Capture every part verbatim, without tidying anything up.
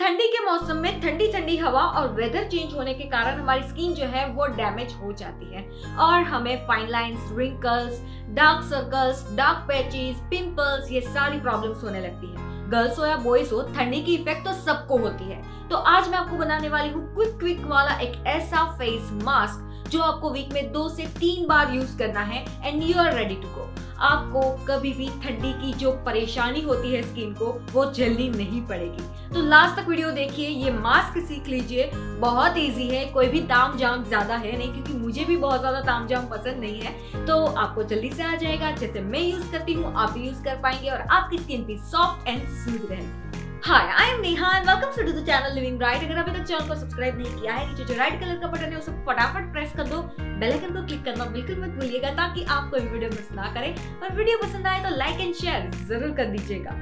ठंडी के मौसम में ठंडी ठंडी हवा और वेदर चेंज होने के कारण हमारी स्किन जो है वो डैमेज हो जाती है और हमें fine lines, wrinkles, dark circles, dark patches, pimples ये सारी प्रॉब्लम्स होने लगती है। गर्ल्स हो या बॉयज हो, ठंडी की इफेक्ट तो सबको होती है। तो आज मैं आपको बनाने वाली हूँ क्विक क्विक वाला एक ऐसा फेस मास्क जो आपको वीक में दो से तीन बार यूज करना है and you are ready to go. आपको कभी भी ठंडी की जो परेशानी होती है स्किन को वो झेलनी नहीं पड़ेगी। तो लास्ट तक वीडियो देखिए, ये मास्क सीख लीजिए, बहुत इजी है, कोई भी ताम जाम ज्यादा है नहीं, क्योंकि मुझे भी बहुत ज्यादा ताम जाम पसंद नहीं है। तो आपको जल्दी से आ जाएगा, जैसे मैं यूज करती हूँ आप भी यूज कर पाएंगे और आपकी स्किन भी सॉफ्ट एंड स्मूथ रहेगी। Hi, I am Neha and welcome to the channel living bright. अगर अभी तक चैनल को सब्सक्राइब नहीं किया है, नीचे जो राइट कलर का बटन है उसे फटाफट प्रेस कर दो। बेल आइकन को क्लिक करना बिल्कुल मत भूलिएगा ताकि आपको वीडियो मिस ना करे, और वीडियो पसंद आए तो लाइक एंड शेयर जरूर कर दीजिएगा।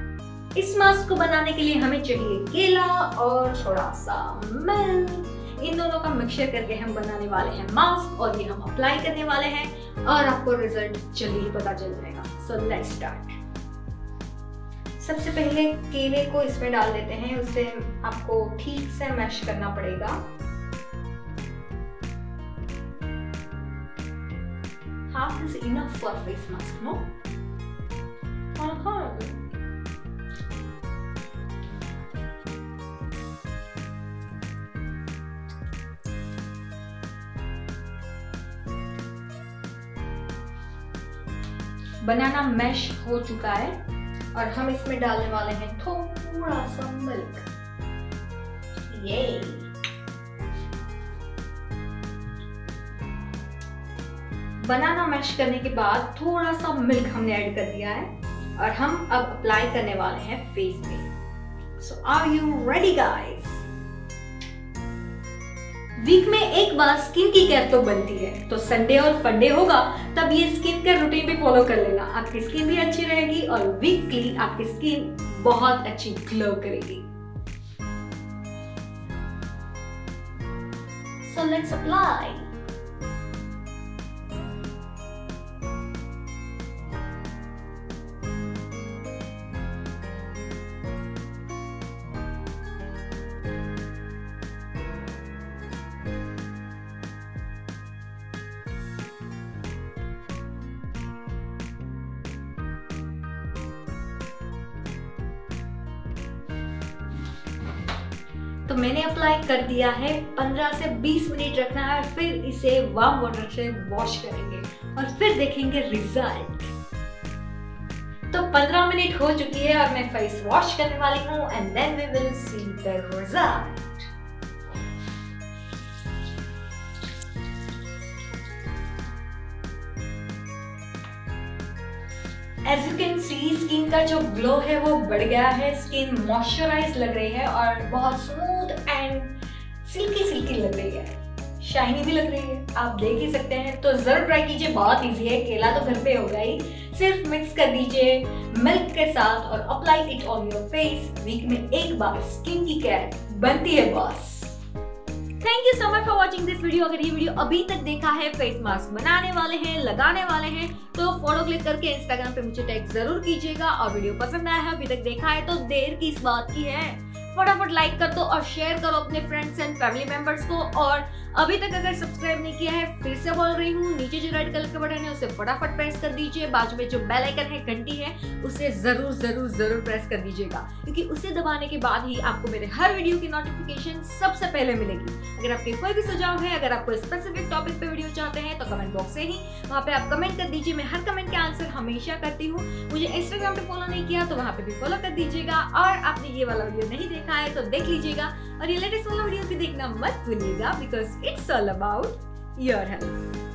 इस मास्क को बनाने के लिए हमें चाहिए केला और थोड़ा सा मिल्क। इन दोनों का मिक्सचर करके हम बनाने वाले हैं मास्क और ये हम अप्लाई करने वाले हैं और आपको रिजल्ट जल्दी ही पता चल जाएगा। So let's start. सबसे पहले केले को इसमें डाल देते हैं, उसे आपको ठीक से मैश करना पड़ेगा। Half is enough for face mask, no? Banana mash हो चुका है और हम इसमें डालने वाले हैं थोड़ा सा मिल्क। ये बनाना मैश करने के बाद थोड़ा सा मिल्क हमने ऐड कर दिया है और हम अब अप्लाई करने वाले हैं फेस पे। So are you ready guys? Week में एक बार स्किन की केयर तो बनती है, तो संडे और फंडे होगा तब ये स्किन केयर रूटीन भी फॉलो कर लेना। आपकी स्किन भी अच्छी रहेगी और वीकली आपकी स्किन बहुत अच्छी ग्लो करेगी। So let's apply. तो मैंने अप्लाई कर दिया है, पंद्रह से बीस मिनट रखना है और फिर इसे वार्म वाटर से वॉश करेंगे और फिर देखेंगे रिजल्ट। तो पंद्रह मिनट हो चुकी है और मैं फेस वॉश करने वाली हूँ and then we will see the result. As you can see skin का जो ग्लो है वो बढ़ गया है, स्किन मॉइस्चराइज लग रही है और बहुत स्मूथ एंड सिल्की सिल्की लग रही है, शाइनी भी लग रही है, आप देख ही सकते हैं। तो जरूर ट्राई कीजिए, बहुत इजी है। केला तो घर पे होगा ही, सिर्फ मिक्स कर दीजिए मिल्क के साथ और apply it on your face. Week में एक बार स्किन की केयर बनती है boss. Thank you so much for watching this video. अगर ये वीडियो अभी तक देखा है, फेस मास्क बनाने वाले हैं, लगाने वाले हैं, तो फॉलो क्लिक करके इंस्टाग्राम पे मुझे टैग जरूर कीजिएगा। और वीडियो पसंद आया है, अभी तक देखा है, तो देर किस बात की है, फटाफट लाइक कर दो और शेयर करो अपने फ्रेंड्स एंड फैमिली मेंबर्स को। और अभी तक अगर सब्सक्राइब नहीं किया है, फिर से बोल रही हूँ, नीचे जो रेड कलर का बटन है उसे फटाफट प्रेस कर दीजिए। बाजू में जो बेल आइकन है, घंटी है, उसे जरूर जरूर जरूर प्रेस कर दीजिएगा, क्योंकि उसे दबाने के बाद ही आपको मेरे हर वीडियो की नोटिफिकेशन सबसे पहले मिलेगी। अगर आपके कोई भी सुझाव है, अगर आपको स्पेसिफिक टॉपिक पे वीडियो चाहते हैं तो कमेंट बॉक्स से ही वहाँ पे आप कमेंट कर दीजिए। मैं हर कमेंट के आंसर हमेशा करती हूँ। मुझे इंस्टाग्राम पे फॉलो नहीं किया तो वहाँ पे भी फॉलो कर दीजिएगा। और आपने ये वाला वीडियो नहीं देखा है तो देख लीजिएगा और ये लेटेस्ट वाला वीडियो भी देखना मत भूलिएगा, because it's all about your health.